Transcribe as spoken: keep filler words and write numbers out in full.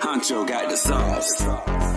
Huncho got the sauce.